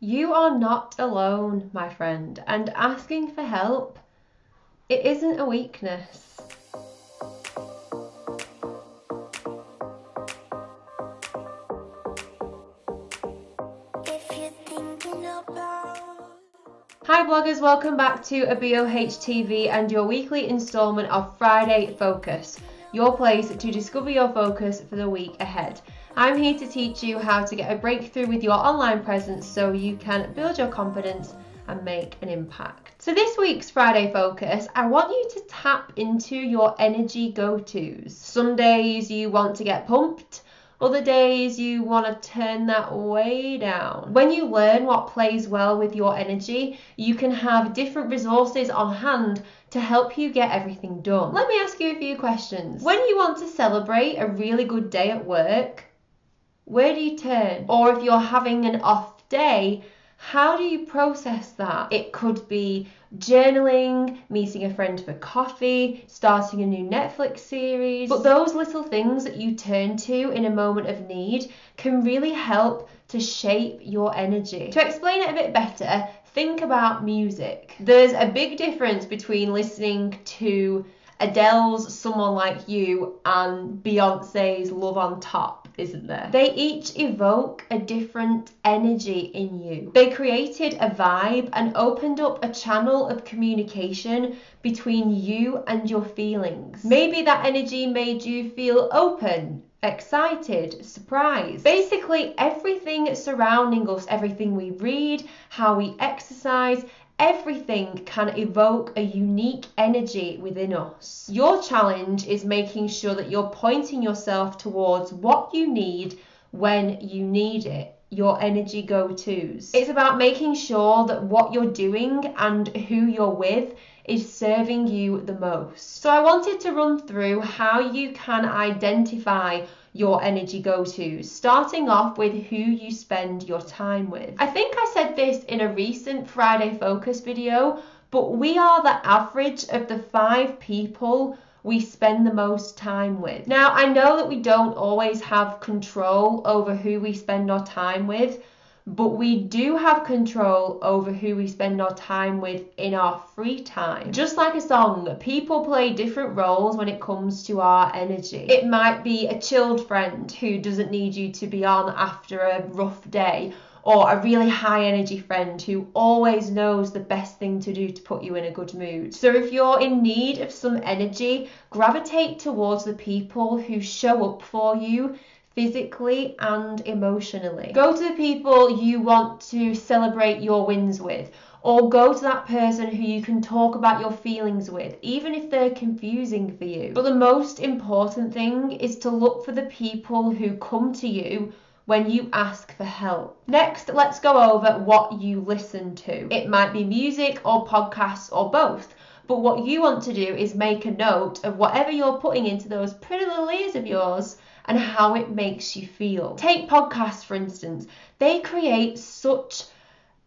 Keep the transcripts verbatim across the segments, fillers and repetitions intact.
You are not alone, my friend, and asking for help, it isn't a weakness. If you're thinking about... Hi bloggers, welcome back to ABOH T V and your weekly instalment of Friday Focus, your place to discover your focus for the week ahead. I'm here to teach you how to get a breakthrough with your online presence so you can build your confidence and make an impact. So this week's Friday Focus, I want you to tap into your energy go-tos. Some days you want to get pumped, other days you want to turn that way down. When you learn what plays well with your energy, you can have different resources on hand to help you get everything done. Let me ask you a few questions. When you want to celebrate a really good day at work, where do you turn? Or if you're having an off day, how do you process that? It could be journaling, meeting a friend for coffee, starting a new Netflix series. But those little things that you turn to in a moment of need can really help to shape your energy. To explain it a bit better, think about music. There's a big difference between listening to Adele's Someone Like You and Beyonce's Love on Top, isn't there? They each evoke a different energy in you. They created a vibe and opened up a channel of communication between you and your feelings. Maybe that energy made you feel open, excited, surprised. Basically, everything surrounding us, everything we read, how we exercise, everything can evoke a unique energy within us. Your challenge is making sure that you're pointing yourself towards what you need when you need it, your energy go-tos. It's about making sure that what you're doing and who you're with is serving you the most. So I wanted to run through how you can identify your energy go-tos, starting off with who you spend your time with. I think I said this in a recent Friday Focus video, but we are the average of the five people we spend the most time with. Now, I know that we don't always have control over who we spend our time with, but we do have control over who we spend our time with in our free time. Just like a song, people play different roles when it comes to our energy. It might be a chilled friend who doesn't need you to be on after a rough day, or a really high energy friend who always knows the best thing to do to put you in a good mood. So if you're in need of some energy, gravitate towards the people who show up for you, physically and emotionally. Go to the people you want to celebrate your wins with, or go to that person who you can talk about your feelings with, even if they're confusing for you. But the most important thing is to look for the people who come to you when you ask for help. Next, let's go over what you listen to. It might be music or podcasts or both. But what you want to do is make a note of whatever you're putting into those pretty little ears of yours and how it makes you feel. Take podcasts, for instance. They create such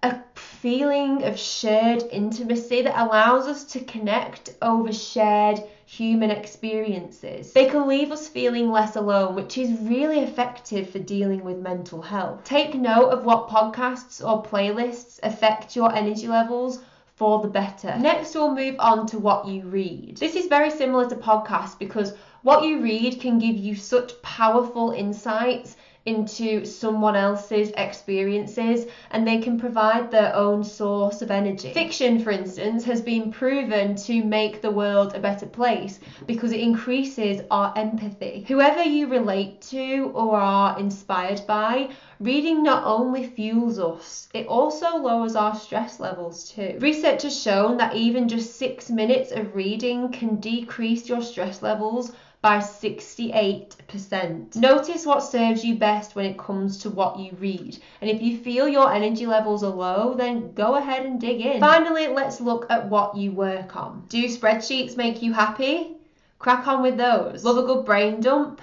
a feeling of shared intimacy that allows us to connect over shared human experiences. They can leave us feeling less alone, which is really effective for dealing with mental health. Take note of what podcasts or playlists affect your energy levels for the better. Next, we'll move on to what you read. This is very similar to podcasts because what you read can give you such powerful insights into someone else's experiences, and they can provide their own source of energy. Fiction, for instance, has been proven to make the world a better place because it increases our empathy. Whoever you relate to or are inspired by, reading not only fuels us, it also lowers our stress levels too. Research has shown that even just six minutes of reading can decrease your stress levels by sixty-eight percent. Notice what serves you best when it comes to what you read. And if you feel your energy levels are low, then go ahead and dig in. Finally, let's look at what you work on. Do spreadsheets make you happy? Crack on with those. Love a good brain dump?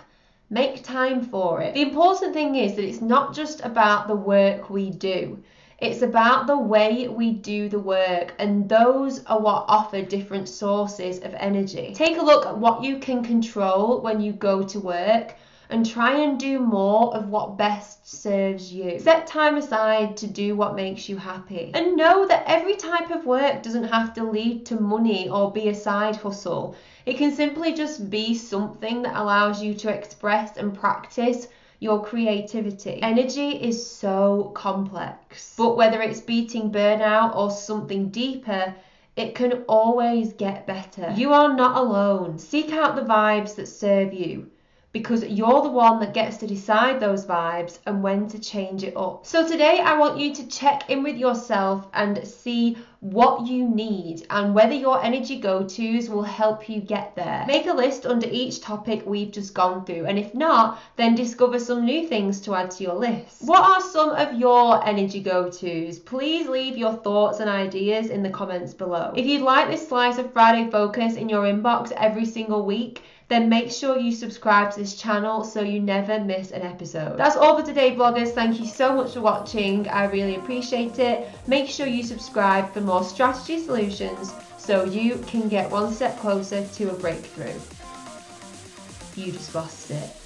Make time for it. The important thing is that it's not just about the work we do. It's about the way we do the work, and those are what offer different sources of energy. Take a look at what you can control when you go to work and try and do more of what best serves you. Set time aside to do what makes you happy. And know that every type of work doesn't have to lead to money or be a side hustle. It can simply just be something that allows you to express and practice your creativity. Energy is so complex, but whether it's beating burnout or something deeper, it can always get better. You are not alone. Seek out the vibes that serve you, because you're the one that gets to decide those vibes and when to change it up. So today I want you to check in with yourself and see what you need and whether your energy go-tos will help you get there. Make a list under each topic we've just gone through, and if not, then discover some new things to add to your list. What are some of your energy go-tos? Please leave your thoughts and ideas in the comments below. If you'd like this slice of Friday Focus in your inbox every single week, then make sure you subscribe to this channel so you never miss an episode. That's all for today, bloggers. Thank you so much for watching. I really appreciate it. Make sure you subscribe for more strategy solutions so you can get one step closer to a breakthrough. You just lost it.